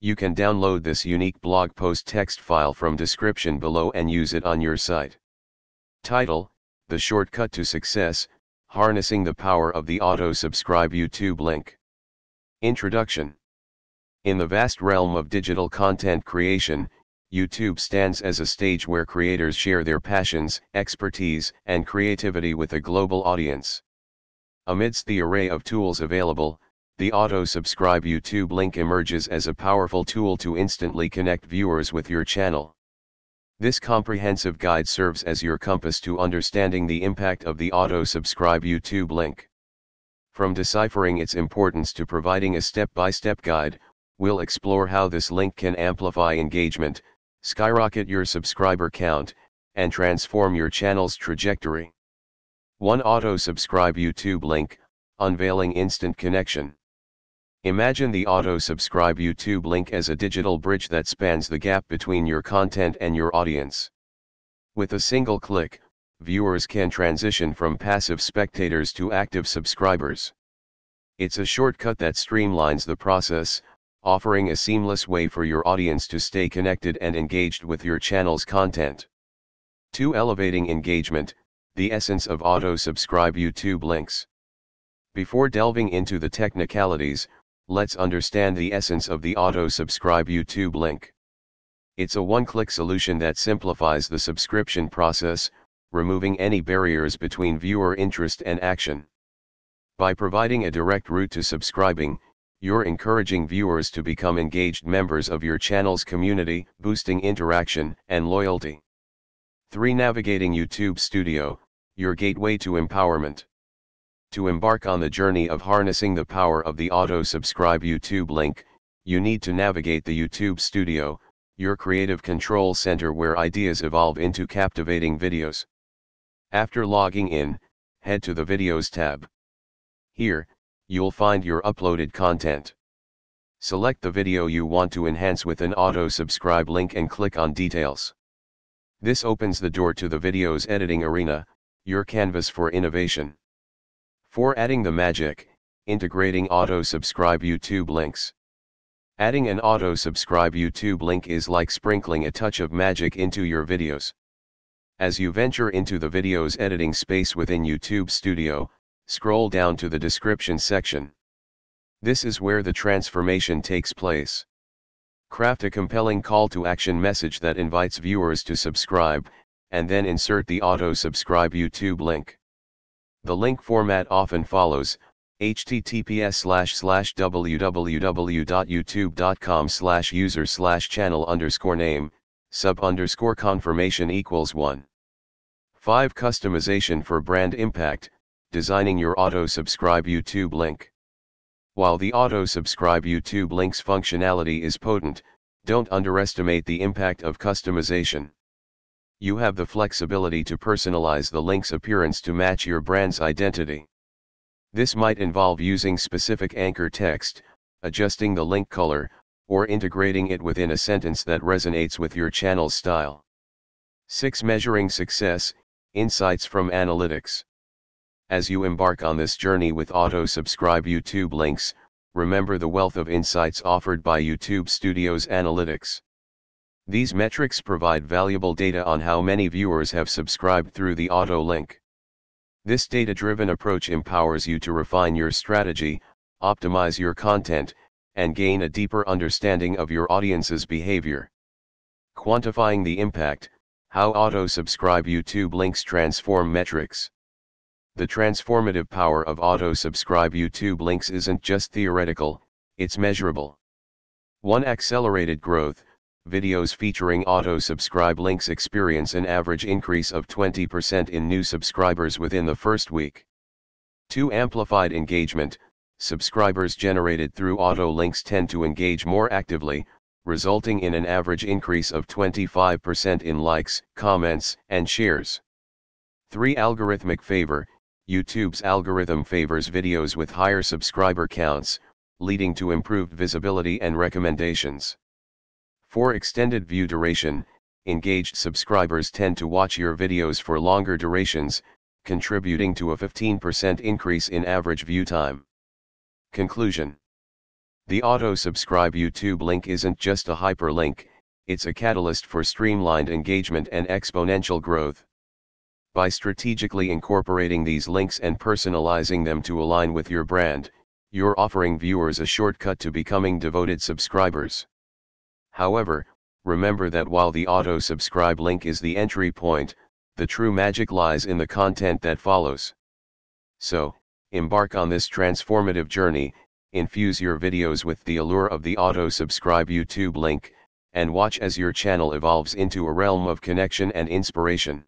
You can download this unique blog post text file from description below and use it on your site. Title: The Shortcut to Success, Harnessing the Power of the Auto-Subscribe YouTube Link. Introduction. In the vast realm of digital content creation, YouTube stands as a stage where creators share their passions, expertise, and creativity with a global audience. Amidst the array of tools available, the auto-subscribe YouTube link emerges as a powerful tool to instantly connect viewers with your channel. This comprehensive guide serves as your compass to understanding the impact of the auto-subscribe YouTube link. From deciphering its importance to providing a step-by-step guide, we'll explore how this link can amplify engagement, skyrocket your subscriber count, and transform your channel's trajectory. 1. Auto-subscribe YouTube link, unveiling instant connection. Imagine the auto-subscribe YouTube link as a digital bridge that spans the gap between your content and your audience. With a single click, viewers can transition from passive spectators to active subscribers. It's a shortcut that streamlines the process, offering a seamless way for your audience to stay connected and engaged with your channel's content. 2. Elevating engagement, the essence of auto-subscribe YouTube links. Before delving into the technicalities, let's understand the essence of the auto-subscribe YouTube link. It's a one-click solution that simplifies the subscription process, removing any barriers between viewer interest and action. By providing a direct route to subscribing, you're encouraging viewers to become engaged members of your channel's community, boosting interaction and loyalty. 3. Navigating YouTube Studio, your gateway to empowerment. To embark on the journey of harnessing the power of the auto-subscribe YouTube link, you need to navigate the YouTube Studio, your creative control center where ideas evolve into captivating videos. After logging in, head to the Videos tab. Here, you'll find your uploaded content. Select the video you want to enhance with an auto-subscribe link and click on Details. This opens the door to the video's editing arena, your canvas for innovation. 4. Adding the magic, integrating auto-subscribe YouTube links. Adding an auto-subscribe YouTube link is like sprinkling a touch of magic into your videos. As you venture into the video's editing space within YouTube Studio, scroll down to the description section. This is where the transformation takes place. Craft a compelling call-to-action message that invites viewers to subscribe, and then insert the auto-subscribe YouTube link. The link format often follows: https://www.youtube.com/user/channel_name/sub_confirmation = 1. 5. Customization for brand impact, designing your auto-subscribe YouTube link. While the auto-subscribe YouTube link's functionality is potent, don't underestimate the impact of customization. You have the flexibility to personalize the link's appearance to match your brand's identity. This might involve using specific anchor text, adjusting the link color, or integrating it within a sentence that resonates with your channel's style. 6. Measuring success, insights from analytics. As you embark on this journey with auto-subscribe YouTube links, remember the wealth of insights offered by YouTube Studio's analytics. These metrics provide valuable data on how many viewers have subscribed through the auto link. This data-driven approach empowers you to refine your strategy, optimize your content, and gain a deeper understanding of your audience's behavior. Quantifying the impact, how auto-subscribe YouTube links transform metrics. The transformative power of auto-subscribe YouTube links isn't just theoretical, it's measurable. 1. Accelerated growth. Videos featuring auto-subscribe links experience an average increase of 20% in new subscribers within the first week. 2. Amplified engagement. Subscribers generated through auto links tend to engage more actively, resulting in an average increase of 25% in likes, comments, and shares. 3. Algorithmic favor. YouTube's algorithm favors videos with higher subscriber counts, leading to improved visibility and recommendations. 4. Extended view duration. Engaged subscribers tend to watch your videos for longer durations, contributing to a 15% increase in average view time. Conclusion. The auto-subscribe YouTube link isn't just a hyperlink, it's a catalyst for streamlined engagement and exponential growth. By strategically incorporating these links and personalizing them to align with your brand, you're offering viewers a shortcut to becoming devoted subscribers. However, remember that while the auto-subscribe link is the entry point, the true magic lies in the content that follows. So, embark on this transformative journey, infuse your videos with the allure of the auto-subscribe YouTube link, and watch as your channel evolves into a realm of connection and inspiration.